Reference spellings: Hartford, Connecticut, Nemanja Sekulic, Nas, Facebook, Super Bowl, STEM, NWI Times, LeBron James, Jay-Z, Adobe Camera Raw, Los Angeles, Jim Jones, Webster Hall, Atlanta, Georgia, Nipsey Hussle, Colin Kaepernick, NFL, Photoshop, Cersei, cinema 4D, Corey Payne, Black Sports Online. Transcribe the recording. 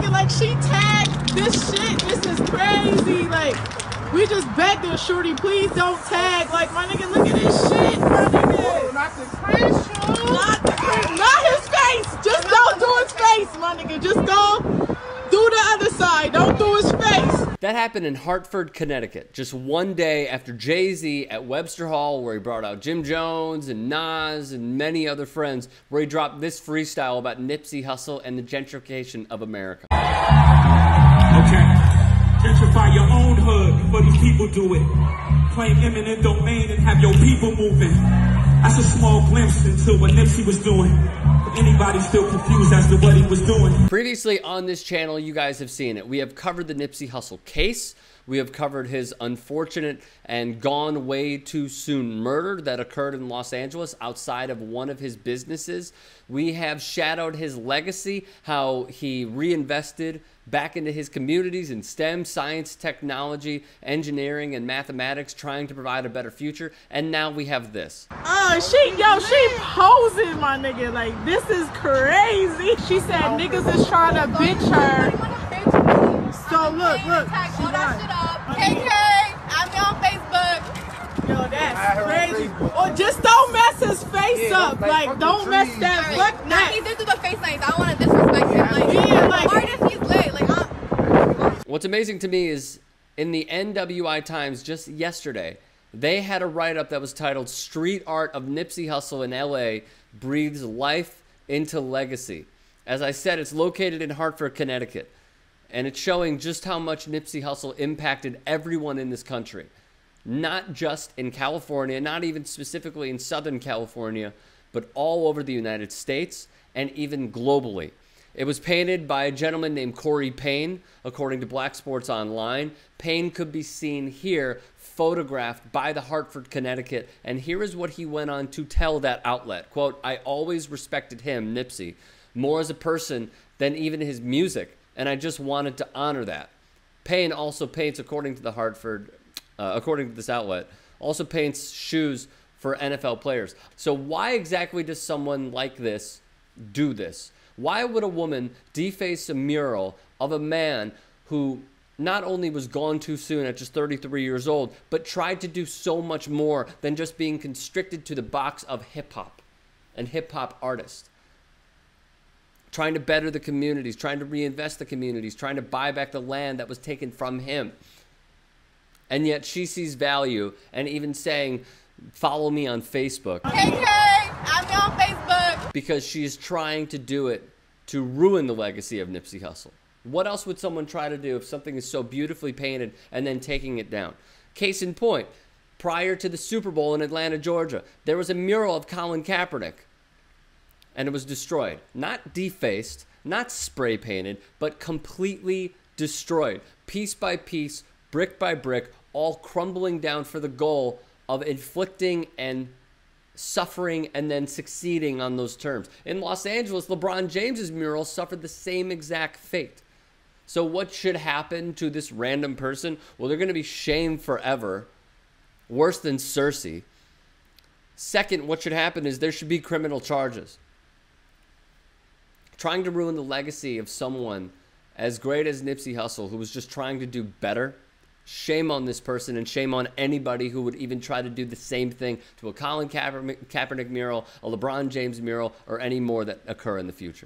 thinking like she tagged this shit. This is crazy. Like, we just back there, shorty. Please don't tag. Like, my nigga, look at this shit, my nigga. Whoa, not the face, not his face. Just don't do his face, my nigga. Just don't do the other side. Don't do his face. That happened in Hartford, Connecticut, just one day after Jay-Z at Webster Hall, where he brought out Jim Jones and Nas and many other friends, where he dropped this freestyle about Nipsey Hussle and the gentrification of America. Okay, gentrify your own hood, but the people do it. Claim eminent domain and have your people moving. That's a small glimpse into what Nipsey was doing. Anybody still confused as to what he was doing. Previously on this channel, you guys have seen it. We have covered the Nipsey Hussle case. We have covered his unfortunate and gone way too soon murder that occurred in Los Angeles outside of one of his businesses. We have shadowed his legacy, how he reinvested back into his communities in STEM, science, technology, engineering, and mathematics, trying to provide a better future. And now we have this. She posing, my nigga. Like, this is crazy. She said niggas is trying to bitch her. So look. Tag all that shit up. KK, I'm on Facebook. Yo, that's crazy. Or just don't mess his face up. Like, don't mess that fuck neck. This is the face lines. I don't want to disrespect him. Like, artist, he's lit. Like, what's amazing to me is in the NWI Times just yesterday, they had a write-up that was titled "Street Art of Nipsey Hussle in LA Breathes Life into Legacy." As I said, it's located in Hartford, Connecticut. And it's showing just how much Nipsey Hussle impacted everyone in this country. Not just in California, not even specifically in Southern California, but all over the United States and even globally. It was painted by a gentleman named Corey Payne, according to Black Sports Online. Payne could be seen here, photographed by the Hartford, Connecticut. And here is what he went on to tell that outlet. Quote, "I always respected him, Nipsey, more as a person than even his music. And I just wanted to honor that." Payne also paints, according to the Hartford, according to this outlet, also paints shoes for NFL players. So why exactly does someone like this do this? Why would a woman deface a mural of a man who not only was gone too soon at just 33 years old, but tried to do so much more than just being constricted to the box of hip-hop and hip-hop artists? Trying to better the communities, trying to reinvest the communities, trying to buy back the land that was taken from him. And yet she sees value and even saying, "Follow me on Facebook." KK, I'm on Facebook. Because she is trying to do it to ruin the legacy of Nipsey Hussle. What else would someone try to do if something is so beautifully painted and then taking it down? Case in point, prior to the Super Bowl in Atlanta, Georgia, there was a mural of Colin Kaepernick. And it was destroyed, not defaced, not spray painted, but completely destroyed, piece by piece, brick by brick, all crumbling down for the goal of inflicting and suffering and then succeeding on those terms. In Los Angeles, LeBron James's mural suffered the same exact fate. So what should happen to this random person? Well, they're going to be shamed forever, worse than Cersei. Second, what should happen is there should be criminal charges. Trying to ruin the legacy of someone as great as Nipsey Hussle, who was just trying to do better. Shame on this person, and shame on anybody who would even try to do the same thing to a Colin Kaepernick mural, a LeBron James mural, or any more that occur in the future.